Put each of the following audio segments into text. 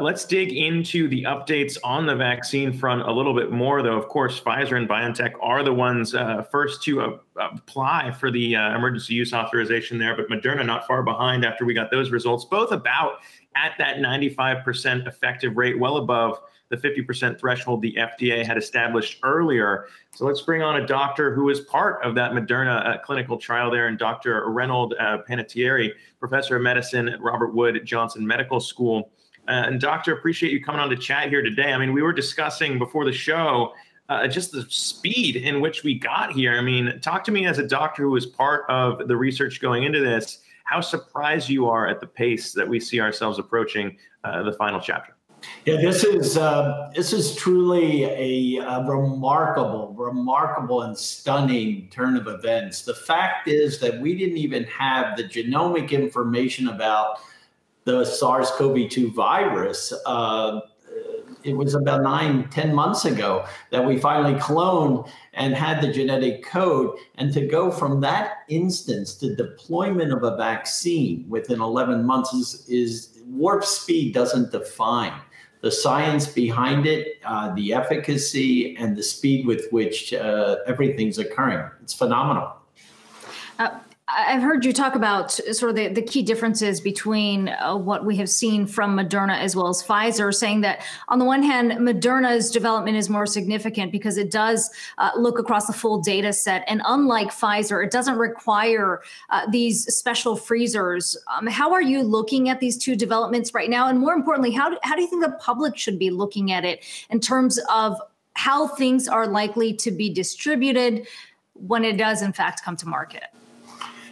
Let's dig into the updates on the vaccine front a little bit more, though. Of course, Pfizer and BioNTech are the ones first to apply for the emergency use authorization there, but Moderna not far behind after we got those results, both about at that 95% effective rate, well above the 50% threshold the FDA had established earlier. So let's bring on a doctor who is part of that Moderna clinical trial there, and Dr. Reynold Panettieri, professor of medicine at Robert Wood Johnson Medical School. And doctor, appreciate you coming on to chat here today. I mean, we were discussing before the show just the speed in which we got here. I mean, talk to me as a doctor who was part of the research going into this, how surprised you are at the pace that we see ourselves approaching the final chapter. Yeah, this is truly a remarkable and stunning turn of events. The fact is that we didn't even have the genomic information about the SARS-CoV-2 virus. It was about 9-10 months ago that we finally cloned and had the genetic code. And to go from that instance to deployment of a vaccine within 11 months is warp speed doesn't define. The science behind it, the efficacy, and the speed with which everything's occurring. It's phenomenal. I've heard you talk about sort of the key differences between what we have seen from Moderna as well as Pfizer, saying that on the one hand, Moderna's development is more significant because it does look across the full data set. And unlike Pfizer, it doesn't require these special freezers. How are you looking at these two developments right now? And more importantly, how do you think the public should be looking at it in terms of how things are likely to be distributed when it does, in fact, come to market?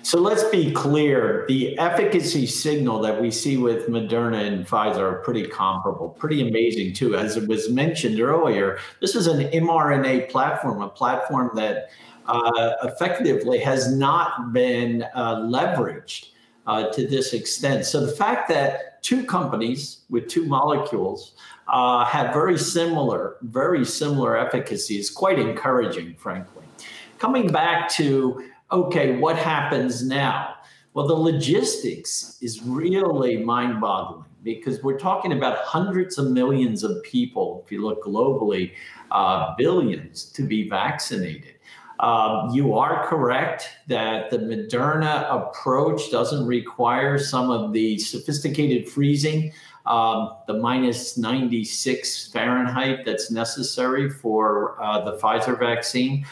So let's be clear, the efficacy signal that we see with Moderna and Pfizer are pretty comparable, pretty amazing too. As it was mentioned earlier, this is an mRNA platform, a platform that effectively has not been leveraged to this extent. So the fact that two companies with two molecules have very similar efficacy is quite encouraging, frankly. Coming back to okay, what happens now? Well, the logistics is really mind-boggling because we're talking about hundreds of millions of people, if you look globally, billions to be vaccinated. You are correct that the Moderna approach doesn't require some of the sophisticated freezing, the -96°F that's necessary for the Pfizer vaccine.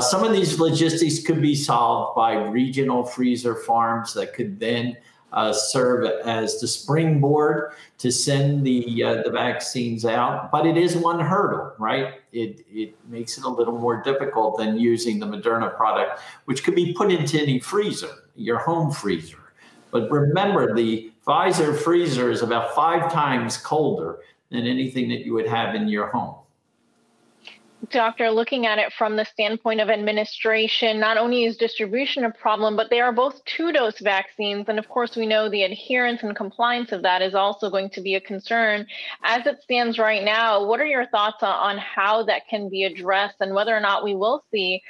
Some of these logistics could be solved by regional freezer farms that could then serve as the springboard to send the vaccines out. But it is one hurdle, right? It makes it a little more difficult than using the Moderna product, which could be put into any freezer, your home freezer. But remember, the Pfizer freezer is about 5 times colder than anything that you would have in your home. Doctor, looking at it from the standpoint of administration, not only is distribution a problem, but they are both two-dose vaccines. And of course, we know the adherence and compliance of that is also going to be a concern. As it stands right now, what are your thoughts on how that can be addressed and whether or not we will see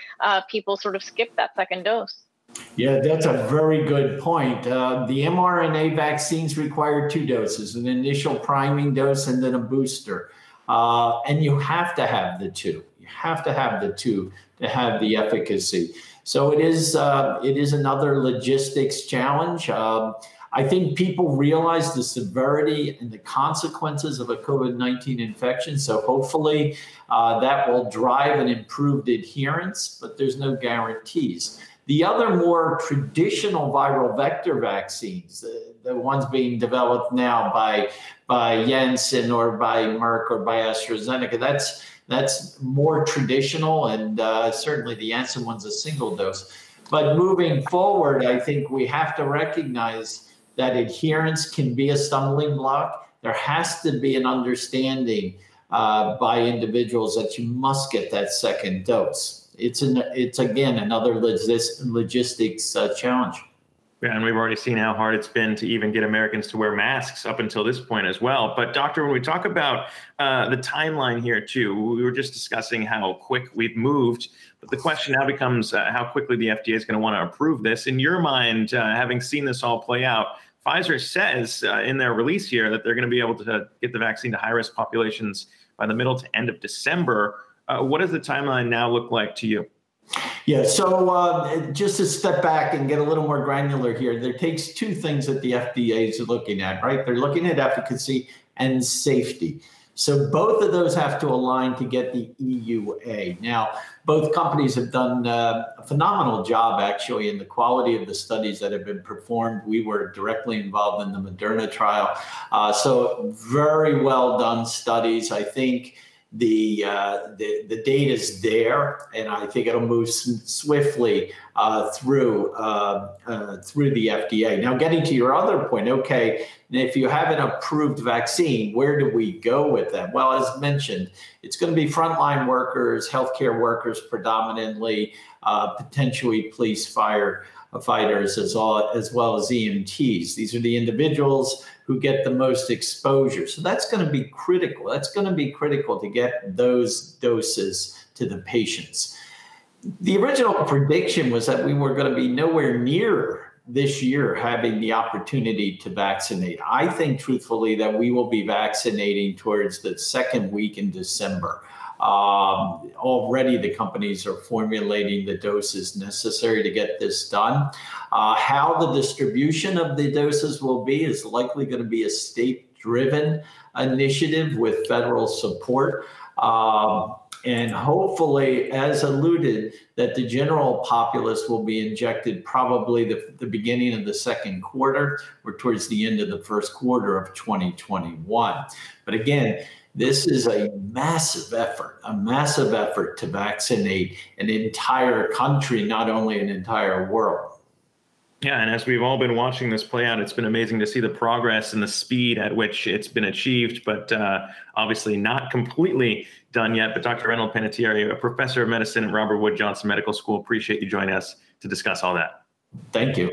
people sort of skip that second dose? Yeah, that's a very good point. The mRNA vaccines require 2 doses, an initial priming dose and then a booster. And you have to have the two. You have to have the two to have the efficacy. So it is another logistics challenge. I think people realize the severity and the consequences of a COVID-19 infection. So hopefully that will drive an improved adherence, but there's no guarantees. The other more traditional viral vector vaccines, the ones being developed now by Janssen or by Merck or by AstraZeneca, that's more traditional, and certainly the Janssen one's a single dose. But moving forward, I think we have to recognize that adherence can be a stumbling block. There has to be an understanding by individuals that you must get that second dose. It's again, another logistics challenge. Yeah, and we've already seen how hard it's been to even get Americans to wear masks up until this point as well. But doctor, when we talk about the timeline here too, we were just discussing how quick we've moved, but the question now becomes how quickly the FDA is going to want to approve this. In your mind, having seen this all play out, Pfizer says in their release here that they're going to be able to get the vaccine to high-risk populations by the middle to end of December. What does the timeline now look like to you? Yeah, so just to step back and get a little more granular here, there takes two things that the FDA is looking at, right? They're looking at efficacy and safety. So both of those have to align to get the EUA. Now, both companies have done a phenomenal job, actually, in the quality of the studies that have been performed. We were directly involved in the Moderna trial. So very well done studies. I think the data's there, and I think it'll move swiftly through the FDA. Now, getting to your other point, okay, if you have an approved vaccine, where do we go with that? Well, as mentioned, it's going to be frontline workers, healthcare workers predominantly, potentially police, firefighters, as well as EMTs. These are the individuals who get the most exposure. So that's going to be critical. That's going to be critical to get those doses to the patients. The original prediction was that we were going to be nowhere near this year having the opportunity to vaccinate. I think, truthfully, that we will be vaccinating towards the second week in December. Already the companies are formulating the doses necessary to get this done. How the distribution of the doses will be is likely going to be a state-driven initiative with federal support. And hopefully, as alluded, that the general populace will be injected probably the beginning of the second quarter or towards the end of the first quarter of 2021. But again, this is a massive effort to vaccinate an entire country, not only an entire world. Yeah, and as we've all been watching this play out, it's been amazing to see the progress and the speed at which it's been achieved, but obviously not completely done yet. But Dr. Reynold Panettieri, a professor of medicine at Robert Wood Johnson Medical School, appreciate you joining us to discuss all that. Thank you.